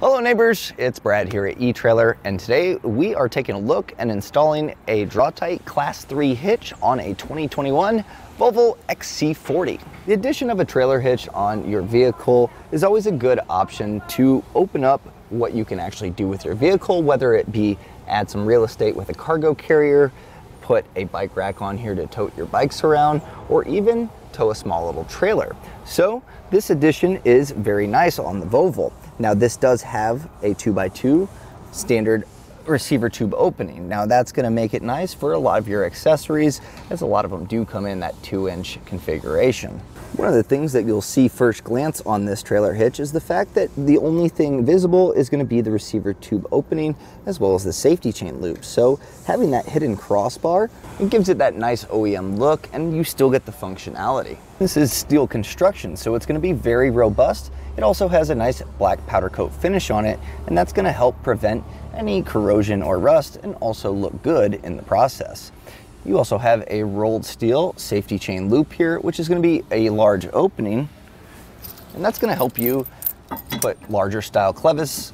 Hello neighbors, it's Brad here at eTrailer, and today we are taking a look and installing a Draw-Tite Class III hitch on a 2021 Volvo XC40. The addition of a trailer hitch on your vehicle is always a good option to open up what you can actually do with your vehicle, whether it be add some real estate with a cargo carrier, put a bike rack on here to tote your bikes around, or even tow a small little trailer. So this addition is very nice on the Volvo. Now this does have a 2x2 standard receiver tube opening. Now that's going to make it nice for a lot of your accessories, as a lot of them do come in that 2-inch configuration. One of the things that you'll see first glance on this trailer hitch is the fact that the only thing visible is going to be the receiver tube opening as well as the safety chain loop. So having that hidden crossbar, it gives it that nice OEM look, and you still get the functionality. This is steel construction, so it's going to be very robust. It also has a nice black powder coat finish on it, and that's going to help prevent any corrosion or rust and also look good in the process. You also have a rolled steel safety chain loop here, which is going to be a large opening, and that's going to help you put larger style clevis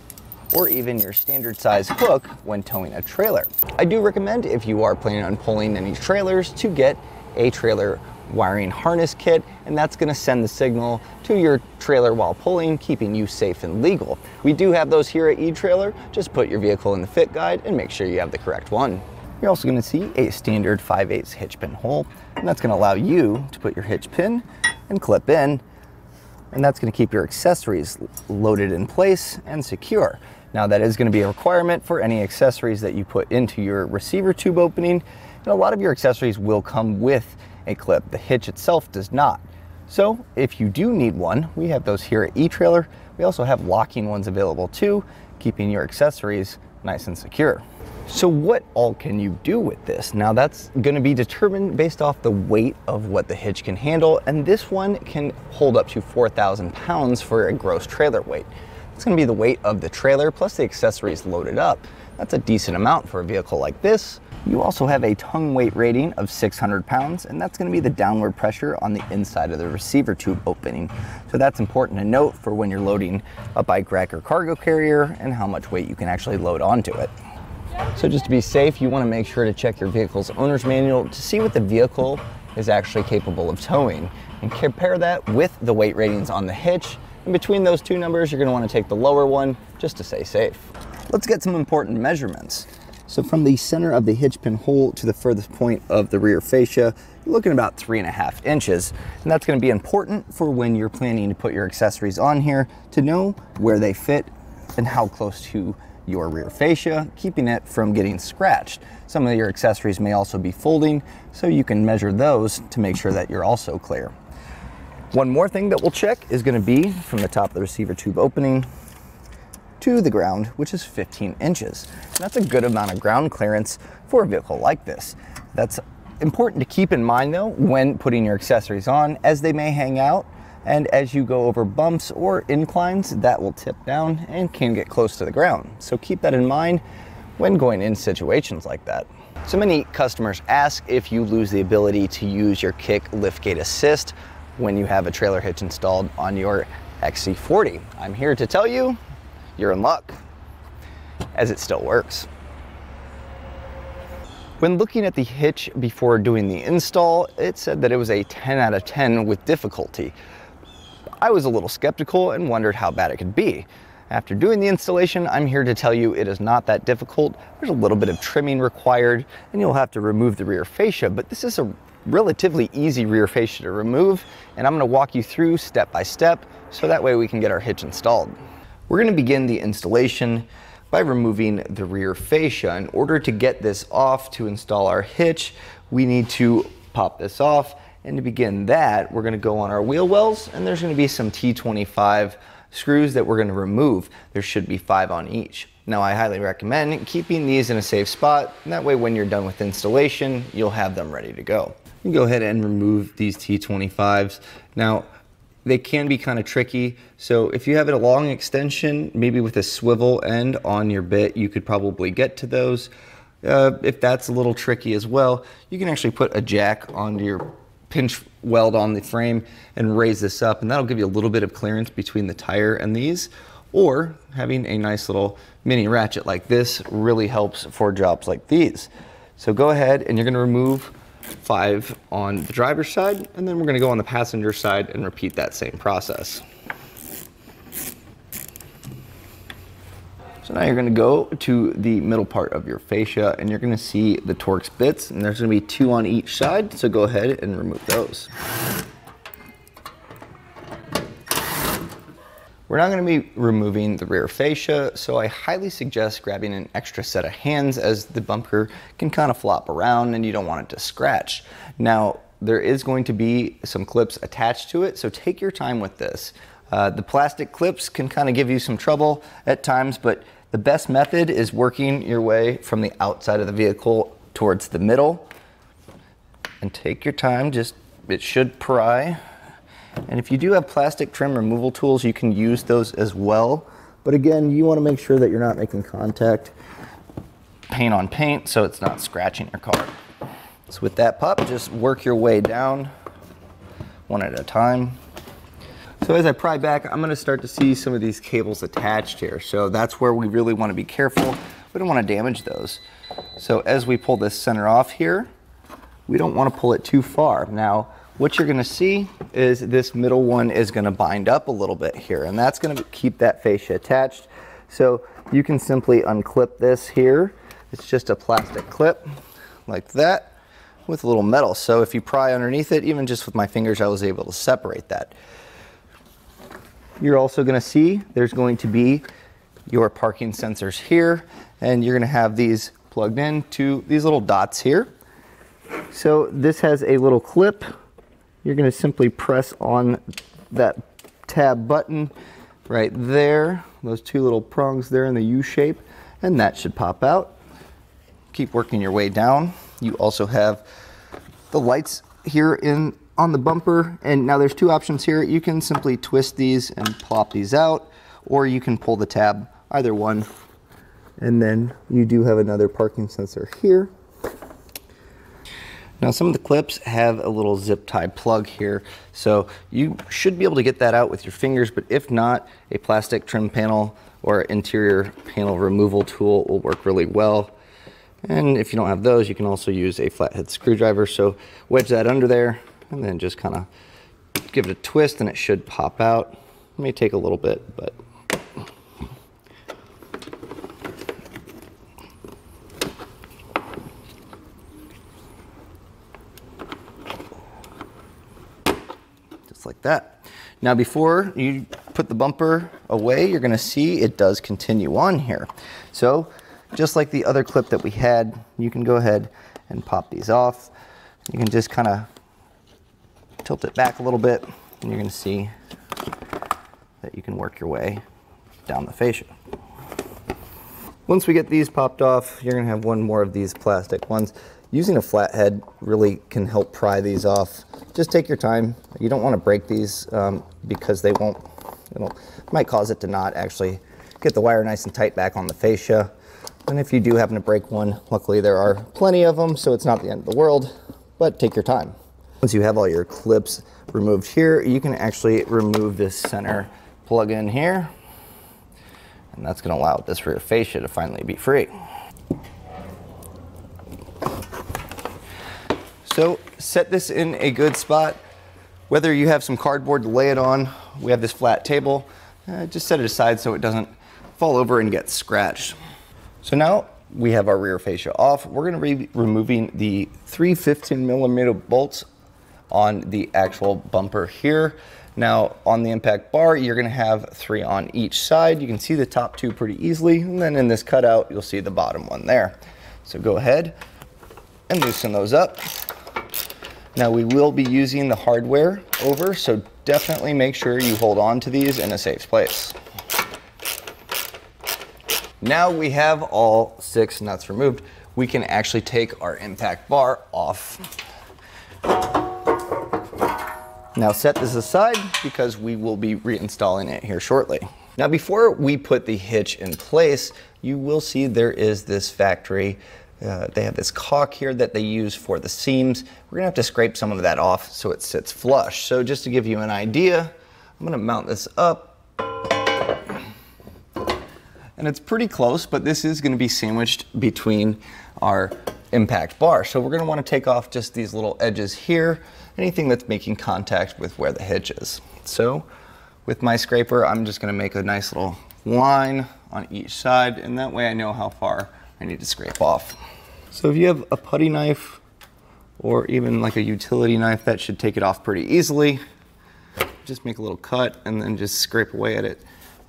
or even your standard size hook when towing a trailer. I do recommend, if you are planning on pulling any trailers, to get a trailer wiring harness kit, and that's going to send the signal to your trailer while pulling, keeping you safe and legal. We do have those here at eTrailer. Just put your vehicle in the fit guide and make sure you have the correct one. You're also going to see a standard 5/8 hitch pin hole, and that's going to allow you to put your hitch pin and clip in, and that's going to keep your accessories loaded in place and secure. Now that is going to be a requirement for any accessories that you put into your receiver tube opening, and a lot of your accessories will come with a clip. The hitch itself does not. So if you do need one, we have those here at eTrailer. We also have locking ones available too, keeping your accessories nice and secure. So what all can you do with this? Now that's going to be determined based off the weight of what the hitch can handle, and this one can hold up to 4,000 pounds for a gross trailer weight. It's going to be the weight of the trailer plus the accessories loaded up. That's a decent amount for a vehicle like this. You also have a tongue weight rating of 600 pounds, and that's going to be the downward pressure on the inside of the receiver tube opening. So that's important to note for when you're loading a bike rack or cargo carrier and how much weight you can actually load onto it. So just to be safe, you want to make sure to check your vehicle's owner's manual to see what the vehicle is actually capable of towing, and compare that with the weight ratings on the hitch. And between those two numbers, you're going to want to take the lower one just to stay safe. Let's get some important measurements. So from the center of the hitch pin hole to the furthest point of the rear fascia, you're looking about 3.5 inches. And that's going to be important for when you're planning to put your accessories on here, to know where they fit and how close to your rear fascia, keeping it from getting scratched. Some of your accessories may also be folding, so you can measure those to make sure that you're also clear. One more thing that we'll check is going to be from the top of the receiver tube opening to the ground, which is 15 inches. And that's a good amount of ground clearance for a vehicle like this. That's important to keep in mind though when putting your accessories on, as they may hang out, and as you go over bumps or inclines, that will tip down and can get close to the ground. So keep that in mind when going in situations like that. So many customers ask if you lose the ability to use your kick liftgate assist when you have a trailer hitch installed on your XC40. I'm here to tell you, you're in luck, as it still works. When looking at the hitch before doing the install, it said that it was a 10 out of 10 with difficulty. I was a little skeptical and wondered how bad it could be. After doing the installation, I'm here to tell you it is not that difficult. There's a little bit of trimming required, and you'll have to remove the rear fascia, but this is a relatively easy rear fascia to remove, and I'm going to walk you through step by step so that way we can get our hitch installed. We're going to begin the installation by removing the rear fascia. In order to get this off to install our hitch, we need to pop this off, and to begin that, we're going to go on our wheel wells, and there's going to be some T25 screws that we're going to remove. There should be 5 on each. Now I highly recommend keeping these in a safe spot, and that way when you're done with installation, you'll have them ready to go. You can go ahead and remove these T25s. Now, they can be kind of tricky, so if you have a long extension, maybe with a swivel end on your bit, you could probably get to those. If that's a little tricky as well, you can actually put a jack onto your pinch weld on the frame and raise this up, and that'll give you a little bit of clearance between the tire and these. or having a nice little mini ratchet like this really helps for jobs like these. So go ahead and you're gonna remove 5 on the driver's side, and then we're gonna go on the passenger side and repeat that same process. So now you're gonna go to the middle part of your fascia and you're gonna see the Torx bits, and there's gonna be 2 on each side, so go ahead and remove those. We're not going to be removing the rear fascia, so I highly suggest grabbing an extra set of hands as the bumper can kind of flop around and you don't want it to scratch. Now, there is going to be some clips attached to it, so take your time with this. The plastic clips can kind of give you some trouble at times, but the best method is working your way from the outside of the vehicle towards the middle. And take your time, just, it should pry. And if you do have plastic trim removal tools, you can use those as well. But again, you want to make sure that you're not making contact paint on paint, so it's not scratching your car. So with that pup, just work your way down one at a time. So as I pry back, I'm going to start to see some of these cables attached here. So that's where we really want to be careful. We don't want to damage those. So as we pull this center off here, we don't want to pull it too far. Now, what you're going to see is this middle one is going to bind up a little bit here, and that's going to keep that fascia attached. So you can simply unclip this here. It's just a plastic clip like that with a little metal. So if you pry underneath it, even just with my fingers, I was able to separate that. You're also going to see there's going to be your parking sensors here, and you're going to have these plugged in to these little dots here. So this has a little clip. You're going to simply press on that tab button right there, those 2 little prongs there in the U shape, and that should pop out. Keep working your way down. You also have the lights here on the bumper, and now there's 2 options here. You can simply twist these and plop these out, or you can pull the tab, either one. And then you do have another parking sensor here. Now, some of the clips have a little zip tie plug here, so you should be able to get that out with your fingers, but if not, a plastic trim panel or interior panel removal tool will work really well. And if you don't have those, you can also use a flathead screwdriver. So wedge that under there and then just kind of give it a twist and it should pop out. It may take a little bit, but like that. Now, before you put the bumper away, you're going to see it does continue on here. So just like the other clip that we had, you can go ahead and pop these off. You can just kind of tilt it back a little bit, and you're going to see that you can work your way down the fascia. Once we get these popped off, you're going to have one more of these plastic ones. Using a flathead really can help pry these off. Just take your time. You don't want to break these because they won't, might cause it to not actually get the wire nice and tight back on the fascia. And if you do happen to break one, luckily there are plenty of them, so it's not the end of the world, but take your time. Once you have all your clips removed here, you can actually remove this center plug in here, and that's going to allow this rear fascia to finally be free. So set this in a good spot. Whether you have some cardboard to lay it on, we have this flat table, just set it aside so it doesn't fall over and get scratched. So now we have our rear fascia off. We're gonna be removing the 3 15mm bolts on the actual bumper here. Now on the impact bar, you're gonna have 3 on each side. You can see the top 2 pretty easily. And then in this cutout, you'll see the bottom one there. So go ahead and loosen those up. Now we will be using the hardware over, so definitely make sure you hold on to these in a safe place. Now we have all 6 nuts removed. We can actually take our impact bar off. Now set this aside because we will be reinstalling it here shortly. Now before we put the hitch in place, you will see there is this factory they have this caulk here that they use for the seams. We're gonna have to scrape some of that off so it sits flush. So just to give you an idea, I'm gonna mount this up. and it's pretty close, but this is gonna be sandwiched between our impact bar. So we're gonna wanna take off just these little edges here, anything that's making contact with where the hitch is. So with my scraper, I'm just gonna make a nice little line on each side, and that way I know how far I need to scrape off. So if you have a putty knife or even like a utility knife, that should take it off pretty easily. Just make a little cut and then just scrape away at it.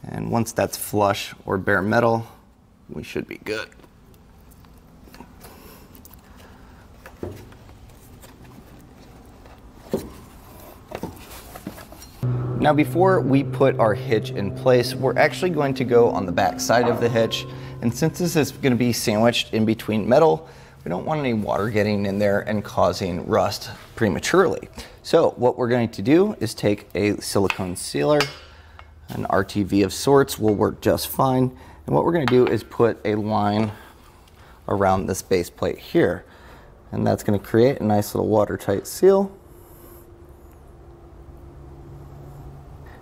And once that's flush or bare metal, we should be good. Now before we put our hitch in place, we're actually going to go on the back side of the hitch. And since this is going to be sandwiched in between metal, we don't want any water getting in there and causing rust prematurely. So what we're going to do is take a silicone sealer, an RTV of sorts will work just fine. And what we're going to do is put a line around this base plate here. And that's going to create a nice little watertight seal.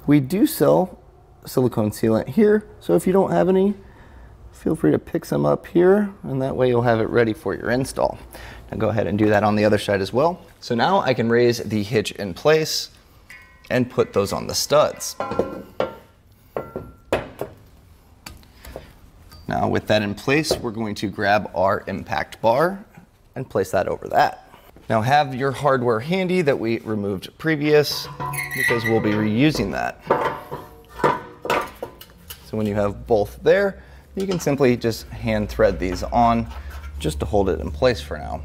We do sell silicone sealant here, so if you don't have any, feel free to pick some up here, and that way you'll have it ready for your install. Now go ahead and do that on the other side as well. So now I can raise the hitch in place and put those on the studs. Now with that in place, we're going to grab our impact bar and place that over that. Now have your hardware handy that we removed previous, because we'll be reusing that. So when you have both there, you can simply just hand thread these on just to hold it in place for now.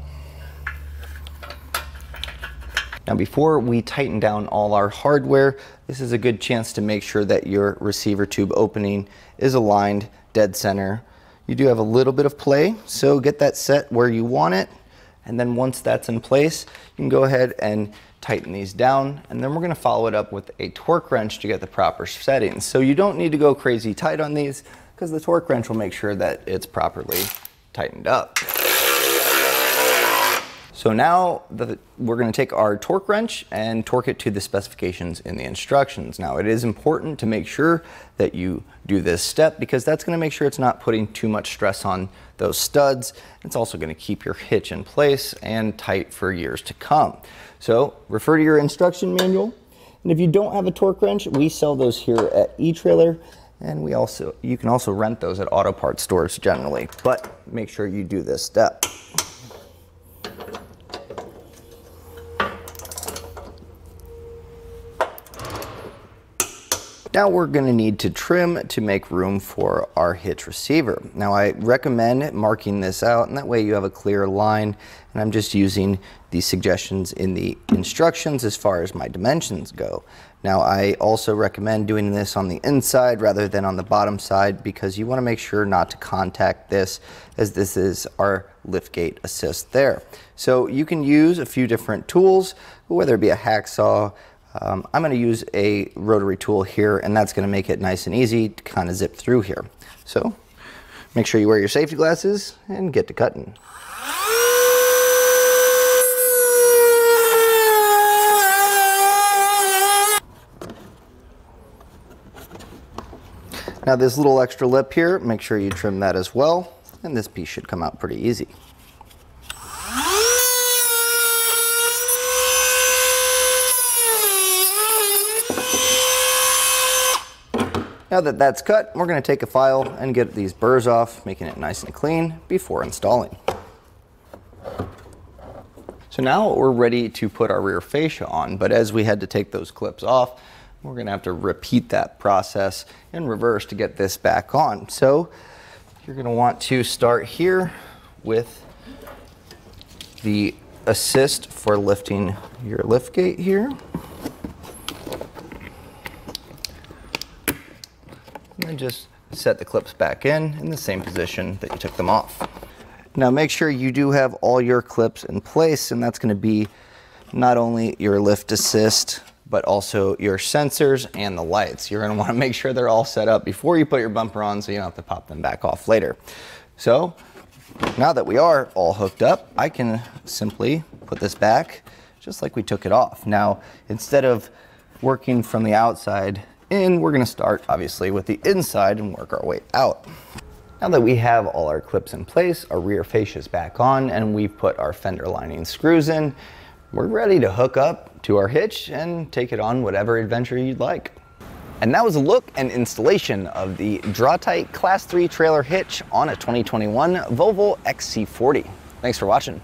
Now before we tighten down all our hardware, this is a good chance to make sure that your receiver tube opening is aligned dead center. You do have a little bit of play, so get that set where you want it. And then once that's in place, you can go ahead and tighten these down. And then we're gonna follow it up with a torque wrench to get the proper settings. So you don't need to go crazy tight on these, because the torque wrench will make sure that it's properly tightened up. So now we're gonna take our torque wrench and torque it to the specifications in the instructions. Now it is important to make sure that you do this step, because that's gonna make sure it's not putting too much stress on those studs. It's also gonna keep your hitch in place and tight for years to come. So refer to your instruction manual. And if you don't have a torque wrench, we sell those here at eTrailer. And you can also rent those at auto parts stores generally, but make sure you do this step. Now we're gonna need to trim to make room for our hitch receiver. Now I recommend marking this out, and that way you have a clear line, and I'm just using the suggestions in the instructions as far as my dimensions go. Now I also recommend doing this on the inside rather than on the bottom side, because you wanna make sure not to contact this, as this is our liftgate assist there. So you can use a few different tools, whether it be a hacksaw, I'm going to use a rotary tool here, and that's going to make it nice and easy to kind of zip through here. So make sure you wear your safety glasses and get to cutting. Now this little extra lip here, make sure you trim that as well, and this piece should come out pretty easy. Now that that's cut, we're going to take a file and get these burrs off, making it nice and clean before installing. So now we're ready to put our rear fascia on, but as we had to take those clips off, we're going to have to repeat that process in reverse to get this back on. So you're going to want to start here with the assist for lifting your liftgate here. And just set the clips back in the same position that you took them off. Now make sure you do have all your clips in place, and that's going to be not only your lift assist, but also your sensors and the lights. You're going to want to make sure they're all set up before you put your bumper on, so you don't have to pop them back off later. So now that we are all hooked up, I can simply put this back just like we took it off. Now instead of working from the outside, in, we're gonna start obviously with the inside and work our way out. Now that we have all our clips in place, our rear fascia is back on, and we've put our fender lining screws in, we're ready to hook up to our hitch and take it on whatever adventure you'd like. And that was a look and installation of the Draw-Tite Class 3 trailer hitch on a 2021 Volvo XC40. Thanks for watching.